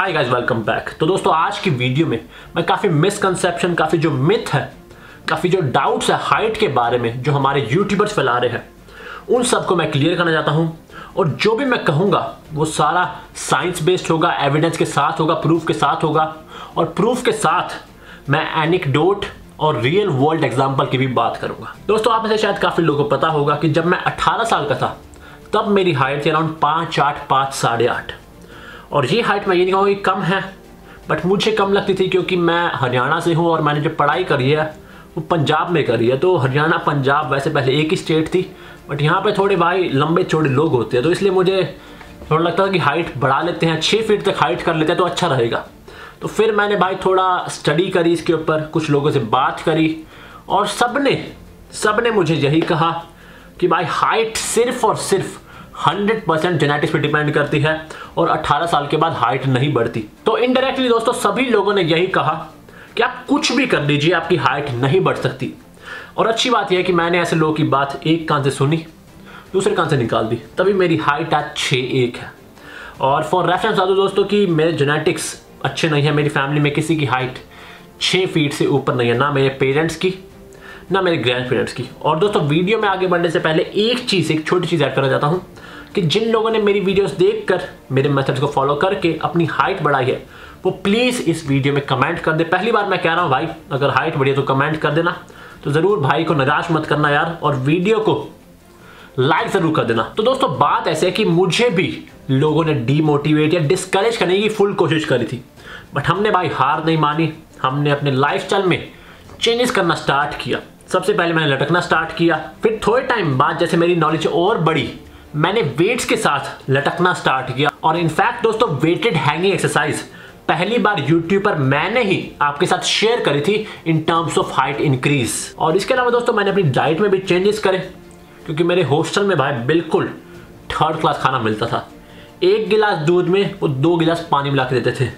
Hi guys welcome back. तो दोस्तों आज की वीडियो में मैं काफ़ी मिसकंसेप्शन, काफ़ी जो मिथ है, काफ़ी जो डाउट्स है हाइट के बारे में जो हमारे यूट्यूबर्स फैला रहे हैं, उन सबको मैं क्लियर करना चाहता हूं। और जो भी मैं कहूंगा वो सारा साइंस बेस्ड होगा, एविडेंस के साथ होगा, प्रूफ के साथ होगा। और प्रूफ के साथ मैं एनेक्डोट और रियल वर्ल्ड एग्जाम्पल की भी बात करूँगा। दोस्तों आप में से शायद काफ़ी लोगों को पता होगा कि जब मैं 18 साल का था तब मेरी हाइट थी अराउंड 5'8" 5'8.5। और ये हाइट मैं ये नहीं कहूँगा कि कम है, बट मुझे कम लगती थी क्योंकि मैं हरियाणा से हूँ और मैंने जो पढ़ाई करी है वो पंजाब में करी है। तो हरियाणा पंजाब वैसे पहले एक ही स्टेट थी, बट यहाँ पे थोड़े भाई लंबे चौड़े लोग होते हैं, तो इसलिए मुझे थोड़ा लगता था कि हाइट बढ़ा लेते हैं, 6 फीट तक हाइट कर लेते हैं तो अच्छा रहेगा। तो फिर मैंने भाई थोड़ा स्टडी करी इसके ऊपर, कुछ लोगों से बात करी और सब ने मुझे यही कहा कि भाई हाइट सिर्फ और सिर्फ 100% जेनेटिक्स पे डिपेंड करती है और 18 साल के बाद हाइट नहीं बढ़ती। तो इनडायरेक्टली दोस्तों सभी लोगों ने यही कहा कि आप कुछ भी कर लीजिए आपकी हाइट नहीं बढ़ सकती। और अच्छी बात यह है कि मैंने ऐसे लोगों की बात एक कान से सुनी दूसरे कान से निकाल दी, तभी मेरी हाइट आज 6'1" है। और फॉर रेफरेंस बता दो दोस्तों कि मेरे जेनेटिक्स अच्छे नहीं है, मेरी फैमिली में किसी की हाइट 6 फीट से ऊपर नहीं है, ना मेरे पेरेंट्स की ना मेरे ग्रैंड पेरेंट्स की। और दोस्तों वीडियो में आगे बढ़ने से पहले एक छोटी चीज़ ऐड करना चाहता हूँ कि जिन लोगों ने मेरी वीडियोस देखकर मेरे मेथड्स को फॉलो करके अपनी हाइट बढ़ाई है वो प्लीज़ इस वीडियो में कमेंट कर दे। पहली बार मैं कह रहा हूँ भाई, अगर हाइट बढ़ी है तो कमेंट कर देना, तो ज़रूर भाई को निराश मत करना यार, और वीडियो को लाइक ज़रूर कर देना। तो दोस्तों बात ऐसे है कि मुझे भी लोगों ने डीमोटिवेट या डिस्करेज करने की फुल कोशिश करी थी, बट हमने भाई हार नहीं मानी। हमने अपने लाइफस्टाइल में चेंजेस करना स्टार्ट किया। सबसे पहले मैंने लटकना स्टार्ट किया, फिर थोड़े टाइम बाद जैसे मेरी नॉलेज और बढ़ी मैंने वेट्स के साथ लटकना स्टार्ट किया। और इनफैक्ट दोस्तों वेटेड हैंगिंग एक्सरसाइज पहली बार यूट्यूब पर मैंने ही आपके साथ शेयर करी थी in terms of height increase. और इसके अलावा दोस्तों मैंने अपनी डाइट में भी चेंजेस करे, क्योंकि मेरे हॉस्टल में भाई बिल्कुल 3rd क्लास खाना मिलता था। 1 गिलास दूध में वो 2 गिलास पानी मिला के देते थे,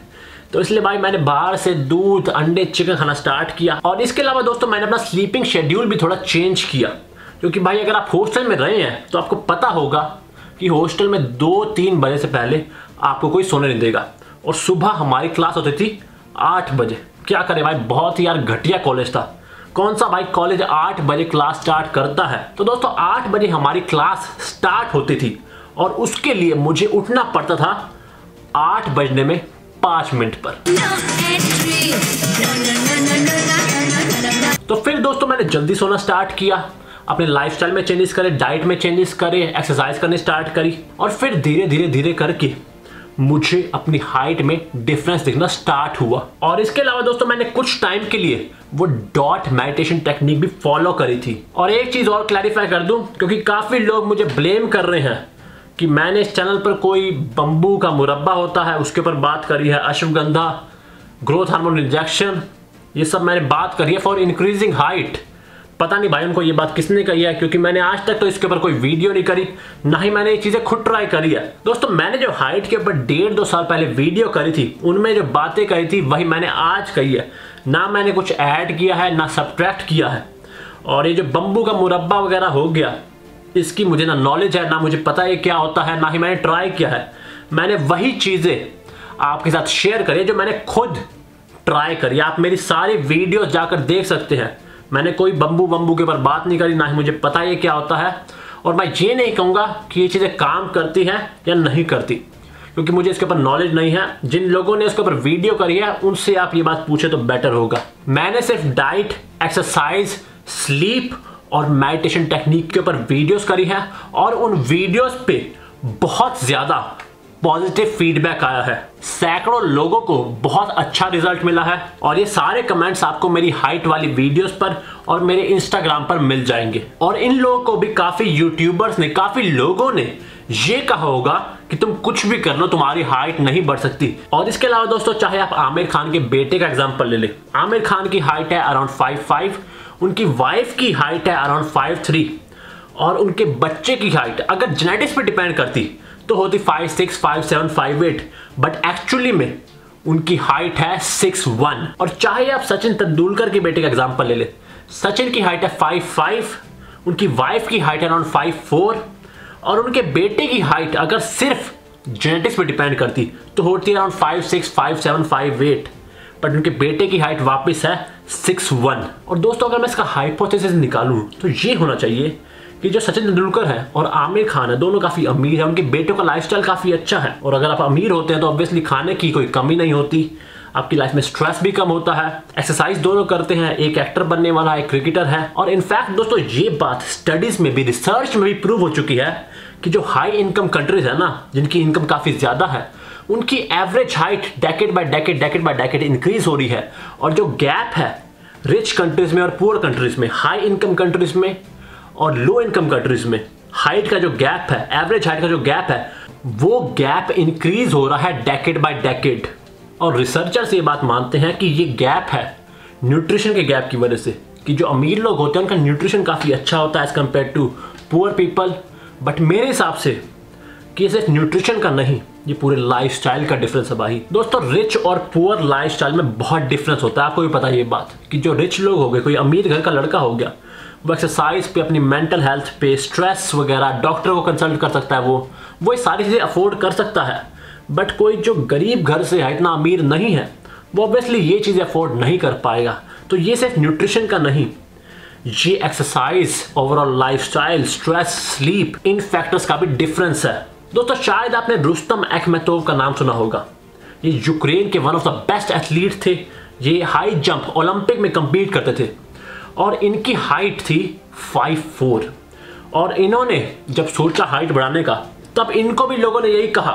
तो इसलिए भाई मैंने बाहर से दूध, अंडे, चिकन खाना स्टार्ट किया। और इसके अलावा दोस्तों मैंने अपना स्लीपिंग शेड्यूल भी थोड़ा चेंज किया, क्योंकि भाई अगर आप हॉस्टल में रहे हैं तो आपको पता होगा कि हॉस्टल में 2-3 बजे से पहले आपको कोई सोने नहीं देगा। और सुबह हमारी क्लास होती थी 8 बजे। क्या करें भाई, बहुत ही यार घटिया कॉलेज था। कौन सा भाई कॉलेज 8 बजे क्लास स्टार्ट करता है। तो दोस्तों 8 बजे हमारी क्लास स्टार्ट होती थी और उसके लिए मुझे उठना पड़ता था 8 बजने में 5 मिनट पर। तो फिर दोस्तों मैंने जल्दी सोना स्टार्ट किया, अपने लाइफस्टाइल में चेंजेस करे, डाइट में चेंजेस करे, एक्सरसाइज करने स्टार्ट करी। और फिर धीरे धीरे करके मुझे अपनी हाइट में डिफरेंस दिखना स्टार्ट हुआ। और इसके अलावा दोस्तों मैंने कुछ टाइम के लिए वो डॉट मेडिटेशन टेक्निक भी फॉलो करी थी। और एक चीज़ और क्लैरिफाई कर दूं, क्योंकि काफ़ी लोग मुझे ब्लेम कर रहे हैं कि मैंने इस चैनल पर कोई बम्बू का मुरब्बा होता है उसके ऊपर बात करी है, अश्वगंधा, ग्रोथ हार्मोन इंजेक्शन, ये सब मैंने बात करी है फॉर इंक्रीजिंग हाइट। पता नहीं भाई उनको ये बात किसने कही है, क्योंकि मैंने आज तक तो इसके ऊपर कोई वीडियो नहीं करी, ना ही मैंने ये चीज़ें खुद ट्राई करी है। दोस्तों मैंने जो हाइट के ऊपर 1.5-2 साल पहले वीडियो करी थी उनमें जो बातें कही थी वही मैंने आज कही है, ना मैंने कुछ ऐड किया है ना सब्ट्रैक्ट किया है। और ये जो बम्बू का मुरब्बा वगैरह हो गया, इसकी मुझे ना नॉलेज है, ना मुझे पता है क्या होता है, ना ही मैंने ट्राई किया है। मैंने वही चीज़ें आपके साथ शेयर करी जो मैंने खुद ट्राई करी। आप मेरी सारी वीडियोस जाकर देख सकते हैं, मैंने कोई बम्बू के ऊपर बात नहीं करी, ना ही मुझे पता है क्या होता है। और मैं ये नहीं कहूँगा कि ये चीज़ें काम करती हैं या नहीं करती, क्योंकि मुझे इसके ऊपर नॉलेज नहीं है। जिन लोगों ने इसके ऊपर वीडियो करी है उनसे आप ये बात पूछे तो बेटर होगा। मैंने सिर्फ डाइट, एक्सरसाइज, स्लीप और मेडिटेशन टेक्निक के ऊपर वीडियोस करी है और उन वीडियोस पे बहुत ज़्यादा पॉजिटिव फीडबैक आया है। सैकड़ों लोगों को बहुत अच्छा रिजल्ट मिला है। और ये सारे कमेंट्स आपको मेरी हाइट वाली वीडियोस पर और मेरे इंस्टाग्राम पर मिल जाएंगे। और इन लोगों को भी काफ़ी यूट्यूबर्स ने, काफ़ी लोगों ने ये कहा होगा कि तुम कुछ भी कर लो तुम्हारी हाइट नहीं बढ़ सकती। और इसके अलावा दोस्तों चाहे आप आमिर खान के बेटे का एग्जाम्पल ले लें, आमिर खान की हाइट है अराउंड 5'5", उनकी वाइफ की हाइट है अराउंड 5'3" और उनके बच्चे की हाइट अगर जेनेटिक्स पे डिपेंड करती तो होती 5'6", 5'7", 5'8", बट एक्चुअली में उनकी हाइट है 6'1"। और चाहे आप सचिन तेंदुलकर के बेटे का एग्जाम्पल ले लें, सचिन की हाइट है 5'5", उनकी वाइफ की हाइट है अराउंड 5'4" और उनके बेटे की हाइट अगर सिर्फ जेनेटिक्स पे डिपेंड करती तो होती है अराउंड 5'6", 5'7", 5'8", बट उनके बेटे की हाइट वापस है 6'1". और दोस्तों अगर मैं इसका हाइपोथेसिस निकालूं तो ये होना चाहिए कि जो सचिन तेंदुलकर है और आमिर खान है दोनों काफी अमीर है, उनके बेटों का लाइफस्टाइल काफी अच्छा है, और अगर आप अमीर होते हैं तो ऑब्वियसली खाने की कोई कमी नहीं होती, आपकी लाइफ में स्ट्रेस भी कम होता है, एक्सरसाइज दोनों करते हैं, एक एक्टर बनने वाला है, एक क्रिकेटर है। और इनफैक्ट दोस्तों ये बात स्टडीज में भी रिसर्च में भी प्रूव हो चुकी है कि जो हाई इनकम कंट्रीज है ना, जिनकी इनकम काफी ज्यादा है, उनकी average height decade by decade increase हो रही है, और जो गैप है रिच कंट्रीज में और पुअर कंट्रीज में, हाई इनकम कंट्रीज में और लो इनकम कंट्रीज में हाइट का जो गैप है, एवरेज हाइट का जो गैप है, वो गैप इंक्रीज हो रहा है डेकेड बाय डेकेड। और रिसर्चर्स ये बात मानते हैं कि ये गैप है न्यूट्रिशन के गैप की वजह से, कि जो अमीर लोग होते हैं उनका न्यूट्रिशन काफ़ी अच्छा होता है as compare to poor people. But मेरे हिसाब से कि सिर्फ न्यूट्रिशन का नहीं, ये पूरे लाइफस्टाइल का डिफरेंस है भाई। दोस्तों रिच और पुअर लाइफस्टाइल में बहुत डिफरेंस होता है, आपको भी पता है ये बात, कि जो रिच लोग हो गए, कोई अमीर घर का लड़का हो गया, वो एक्सरसाइज पे, अपनी मेंटल हेल्थ पे, स्ट्रेस वगैरह, डॉक्टर को कंसल्ट कर सकता है, वो सारी चीज़ें अफोर्ड कर सकता है। बट कोई जो गरीब घर से है, इतना अमीर नहीं है, वो ऑब्वियसली ये चीज़ अफोर्ड नहीं कर पाएगा। तो ये सिर्फ न्यूट्रिशन का नहीं, ये exercise, overall lifestyle, stress, sleep, इन फैक्टर्स का भी डिफरेंस है। दोस्तों शायद आपने रुस्तम अखमेतोव का नाम सुना होगा, ये यूक्रेन के one of the best athlete थे, ये हाई जंप ओलंपिक में कम्पीट करते थे, और इनकी हाइट थी 5'4", और इन्होंने जब सोचा हाइट बढ़ाने का, तब इनको भी लोगों ने यही कहा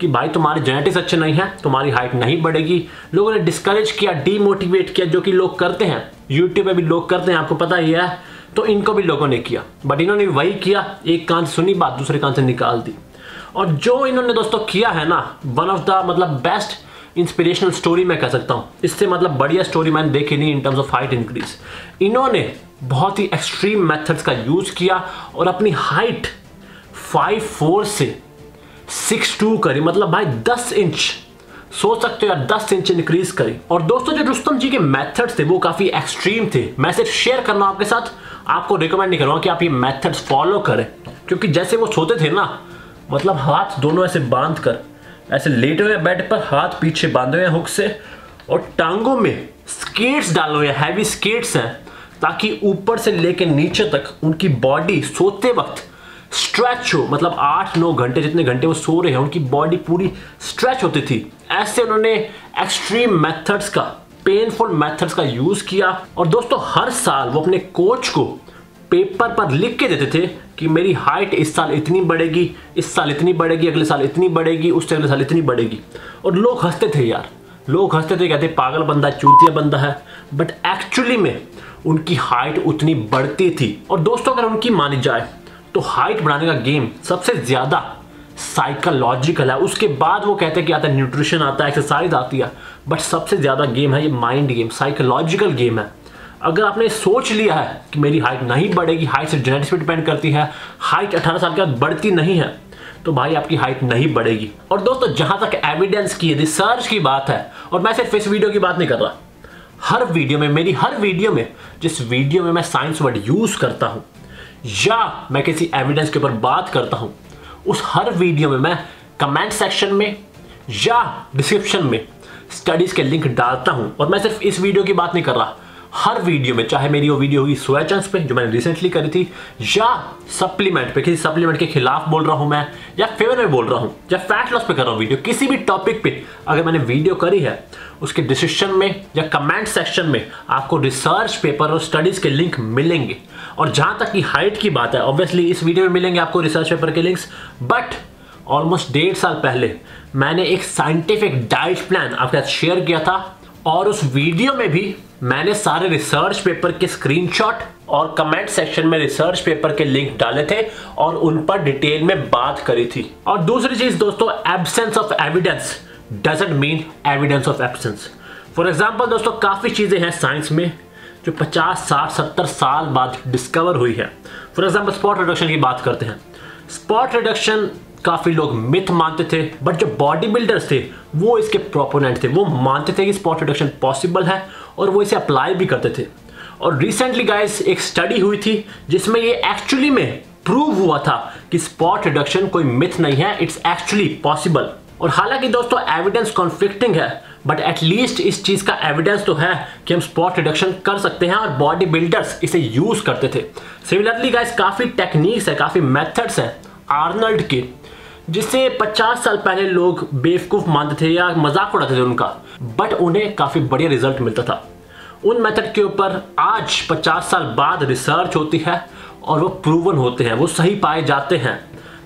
कि भाई तुम्हारे जेनेटिक्स अच्छे नहीं हैं, तुम्हारी हाइट नहीं बढ़ेगी। लोगों ने डिस्करेज किया, डीमोटिवेट किया, जो कि लोग करते हैं, यूट्यूब पे भी लोग करते हैं, आपको पता ही है। तो इनको भी लोगों ने किया, बट इन्होंने वही किया, एक कान से सुनी बात, दूसरे कान से निकाल दी। और जो इन्होंने दोस्तों किया है ना, वन ऑफ द मतलब बेस्ट इंस्पिरेशनल स्टोरी मैं कह सकता हूँ, इससे मतलब बढ़िया स्टोरी मैंने देखी नहीं in terms of height increase. इन्होंने बहुत ही एक्सट्रीम मेथड्स का यूज किया और अपनी हाइट 5'4" से 6'2" करी, मतलब भाई 10 इंच, सोच सकते हो यार, 10 इंच इंक्रीज करी। और दोस्तों जो रुस्तम जी के मेथड्स थे वो काफ़ी एक्सट्रीम थे, मैं सिर्फ शेयर कर रहा हूँ आपके साथ, आपको रिकमेंड नहीं कर रहा हूँ कि आप ये मेथड्स फॉलो करें, क्योंकि जैसे वो सोते थे ना, मतलब हाथ दोनों ऐसे बांध कर, ऐसे लेटे हुए बेड पर, हाथ पीछे बांधे हुए हुक से, और टांगों में स्केट्स डाले हुए, हैवी स्केट्स हैं, ताकि ऊपर से लेकर नीचे तक उनकी बॉडी सोते वक्त स्ट्रेच हो, मतलब 8-9 घंटे जितने घंटे वो सो रहे हैं, उनकी बॉडी पूरी स्ट्रेच होती थी। ऐसे उन्होंने एक्सट्रीम मेथड्स का, पेनफुल मेथड्स का यूज़ किया। और दोस्तों हर साल वो अपने कोच को पेपर पर लिख के देते थे कि मेरी हाइट इस साल इतनी बढ़ेगी, इस साल इतनी बढ़ेगी, अगले साल इतनी बढ़ेगी, उससे अगले साल इतनी बढ़ेगी। और लोग हंसते थे यार, लोग हंसते थे, कहते पागल बंदा, चूतिया बंदा है, बट एक्चुअली में उनकी हाइट उतनी बढ़ती थी। और दोस्तों अगर उनकी मानी जाए तो हाइट बढ़ाने का गेम सबसे ज़्यादा साइकोलॉजिकल है, उसके बाद वो कहते हैं कि आता है न्यूट्रिशन, आता है एक्सरसाइज, आती है, बट सबसे ज़्यादा गेम है ये माइंड गेम, साइकोलॉजिकल गेम है। अगर आपने सोच लिया है कि मेरी हाइट नहीं बढ़ेगी, हाइट से जेनेटिक्स पर डिपेंड करती है, हाइट 18 साल के बाद बढ़ती नहीं है, तो भाई आपकी हाइट नहीं बढ़ेगी। और दोस्तों जहाँ तक एविडेंस की, रिसर्च की बात है, और मैं सिर्फ इस वीडियो की बात नहीं कर रहा, हर वीडियो में, मेरी हर वीडियो में, जिस वीडियो में मैं साइंस वर्ड यूज़ करता हूँ या मैं किसी एविडेंस के ऊपर बात करता हूं, उस हर वीडियो में मैं कमेंट सेक्शन में या डिस्क्रिप्शन में स्टडीज के लिंक डालता हूं। और मैं सिर्फ इस वीडियो की बात नहीं कर रहा, हर वीडियो में, चाहे मेरी वो वीडियो होगी सोया चंक्स पे जो मैंने रिसेंटली करी थी, या सप्लीमेंट पे, किसी सप्लीमेंट के खिलाफ बोल रहा हूं मैं, या फेवर में बोल रहा हूं, या फैट लॉस पे कर रहा हूं वीडियो, किसी भी टॉपिक पे अगर मैंने वीडियो करी है, उसके डिस्क्रिप्शन में या कमेंट सेक्शन में आपको रिसर्च पेपर और स्टडीज के लिंक मिलेंगे। और जहाँ तक कि हाइट की बात है, ऑब्वियसली इस वीडियो में मिलेंगे आपको रिसर्च पेपर के लिंक्स, बट ऑलमोस्ट 1.5 साल पहले मैंने एक साइंटिफिक डाइट प्लान आपके साथ शेयर किया था, और उस वीडियो में भी मैंने सारे रिसर्च पेपर के स्क्रीनशॉट और कमेंट सेक्शन में रिसर्च पेपर के लिंक डाले थे और उन पर डिटेल में बात करी थी। और दूसरी चीज़ दोस्तों, absence of evidence doesn't mean evidence of absence. For example दोस्तों काफ़ी चीज़ें हैं साइंस में जो 50, 60, 70 साल बाद डिस्कवर हुई है। फॉर एग्जाम्पल स्पॉट रिडक्शन की बात करते हैं, स्पॉट रिडक्शन काफ़ी लोग मिथ मानते थे, बट जो बॉडी बिल्डर्स थे वो इसके प्रोपोनेंट थे, वो मानते थे कि स्पॉट रिडक्शन पॉसिबल है और वो इसे अप्लाई भी करते थे। और रिसेंटली गाइस एक स्टडी हुई थी जिसमें ये एक्चुअली में प्रूव हुआ था कि स्पॉट रिडक्शन कोई मिथ नहीं है, इट्स एक्चुअली पॉसिबल। और हालांकि दोस्तों एविडेंस कॉन्फ्लिक्टिंग है, बट एटलीस्ट इस चीज़ का एविडेंस तो है कि हम स्पॉट रिडक्शन कर सकते हैं और बॉडी बिल्डर्स इसे यूज़ करते थे। सिमिलरली गाइस काफ़ी टेक्निक्स है, काफ़ी मेथड्स हैं आर्नल्ड के, जिससे 50 साल पहले लोग बेवकूफ़ मानते थे या मजाक उड़ाते थे उनका, बट उन्हें काफ़ी बढ़िया रिजल्ट मिलता था। उन मेथड के ऊपर आज 50 साल बाद रिसर्च होती है और वो प्रूवन होते हैं, वो सही पाए जाते हैं,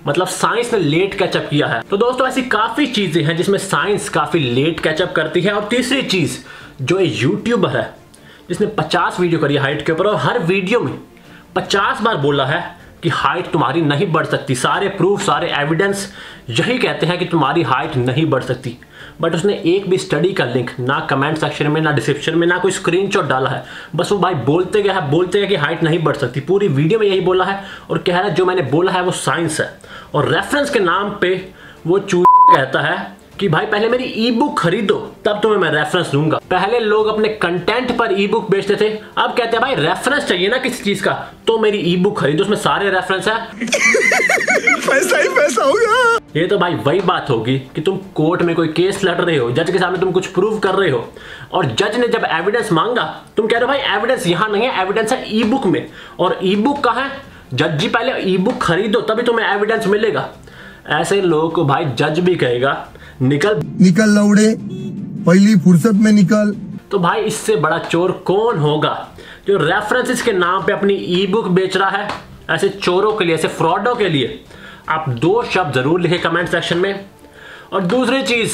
मतलब साइंस ने लेट कैचअप किया है। तो दोस्तों ऐसी काफ़ी चीज़ें हैं जिसमें साइंस काफ़ी लेट कैचअप करती है। और तीसरी चीज़, जो एक यूट्यूबर है जिसने 50 वीडियो करी हाइट के ऊपर और हर वीडियो में 50 बार बोला है कि हाइट तुम्हारी नहीं बढ़ सकती, सारे प्रूफ सारे एविडेंस यही कहते हैं कि तुम्हारी हाइट नहीं बढ़ सकती, बट उसने एक भी स्टडी का लिंक ना कमेंट सेक्शन में, ना डिस्क्रिप्शन में, ना कोई स्क्रीनशॉट डाला है। बस वो भाई बोलते गया है, बोलते गया कि हाइट नहीं बढ़ सकती, पूरी वीडियो में यही बोला है और कह रहा है जो मैंने बोला है वो साइंस है। और रेफरेंस के नाम पे वो चूत कहता है कि भाई पहले मेरी ई बुक खरीदो तब तुम्हें मैं रेफरेंस दूंगा। पहले लोग अपने कंटेंट पर ई बुक बेचते थे, अब कहते हैं भाई रेफरेंस चाहिए ना किसी चीज का, तो मेरी ई बुक खरीदो उसमें सारे रेफरेंस है। पैसा ही पैसा होगा। ये तो भाई वही बात होगी कि तुम कोर्ट में कोई केस लड़ रहे हो, जज के सामने तुम कुछ प्रूव कर रहे हो और जज ने जब एविडेंस मांगा तुम कह रहे हो भाई एविडेंस यहाँ नहीं है, एविडेंस है ई बुक में। और ई बुक कहाँ है? जज जी पहले ई बुक खरीदो तभी तुम्हें एविडेंस मिलेगा। ऐसे लोगों को भाई जज भी कहेगा निकल लौड़े, पहली फुर्सत में निकल। तो भाई इससे बड़ा चोर कौन होगा जो रेफरेंसेस के नाम पे अपनी ई बुक बेच रहा है। ऐसे चोरों के लिए, ऐसे फ्रॉडों के लिए आप दो शब्द जरूर लिखें कमेंट सेक्शन में। और दूसरी चीज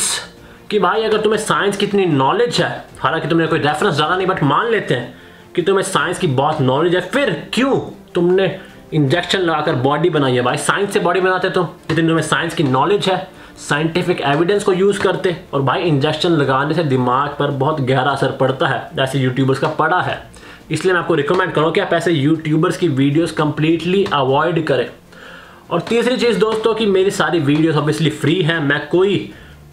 कि भाई अगर तुम्हें साइंस की इतनी नॉलेज है, हालांकि तुमने कोई रेफरेंस डाला नहीं, बट मान लेते हैं कि तुम्हें साइंस की बहुत नॉलेज है, फिर क्यों तुमने इंजेक्शन लगाकर बॉडी बनाई है? भाई साइंस से बॉडी बनाते तुम, जितनी तुम्हें साइंस की नॉलेज है, साइंटिफिक एविडेंस को यूज़ करते। और भाई इंजेक्शन लगाने से दिमाग पर बहुत गहरा असर पड़ता है, जैसे यूट्यूबर्स का पड़ा है। इसलिए मैं आपको रिकमेंड करूँ कि आप ऐसे यूट्यूबर्स की वीडियोस कम्प्लीटली अवॉइड करें। और तीसरी चीज़ दोस्तों कि मेरी सारी वीडियोस ऑब्वियसली फ्री हैं, मैं कोई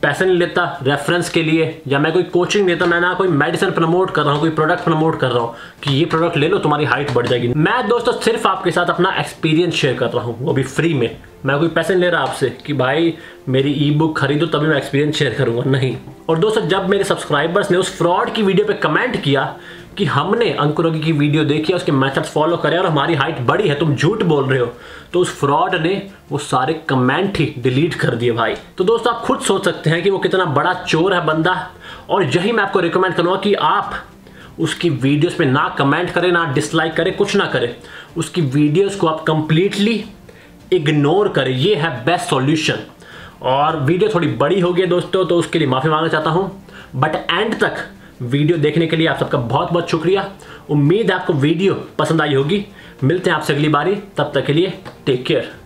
पैसे नहीं लेता रेफरेंस के लिए, या मैं कोई कोचिंग देता, मैं ना कोई मेडिसिन प्रमोट कर रहा हूँ, कोई प्रोडक्ट प्रमोट कर रहा हूँ कि ये प्रोडक्ट ले लो तुम्हारी हाइट बढ़ जाएगी। मैं दोस्तों सिर्फ आपके साथ अपना एक्सपीरियंस शेयर कर रहा हूँ, वो भी फ्री में। मैं कोई पैसे नहीं ले रहा आपसे कि भाई मेरी ई बुक खरीदो तभी मैं एक्सपीरियंस शेयर करूँगा, नहीं। और दोस्तों जब मेरे सब्सक्राइबर्स ने उस फ्रॉड की वीडियो पर कमेंट किया कि हमने अंकुर आगी की वीडियो देखी है, उसके मेथड्स फॉलो करें और हमारी हाइट बढ़ी है, तुम झूठ बोल रहे हो, तो उस फ्रॉड ने वो सारे कमेंट ही डिलीट कर दिए भाई। तो दोस्तों आप खुद सोच सकते हैं कि वो कितना बड़ा चोर है बंदा। और यही मैं आपको रिकमेंड करूँगा कि आप उसकी वीडियोस पे ना कमेंट करें, ना डिसलाइक करें, कुछ ना करें, उसकी वीडियोज़ को आप कंप्लीटली इग्नोर करें, ये है बेस्ट सॉल्यूशन। और वीडियो थोड़ी बड़ी हो गई दोस्तों, तो उसके लिए माफ़ी मांगना चाहता हूँ, बट एंड तक वीडियो देखने के लिए आप सबका बहुत बहुत शुक्रिया। उम्मीद है आपको वीडियो पसंद आई होगी। मिलते हैं आपसे अगली बारी, तब तक के लिए टेक केयर।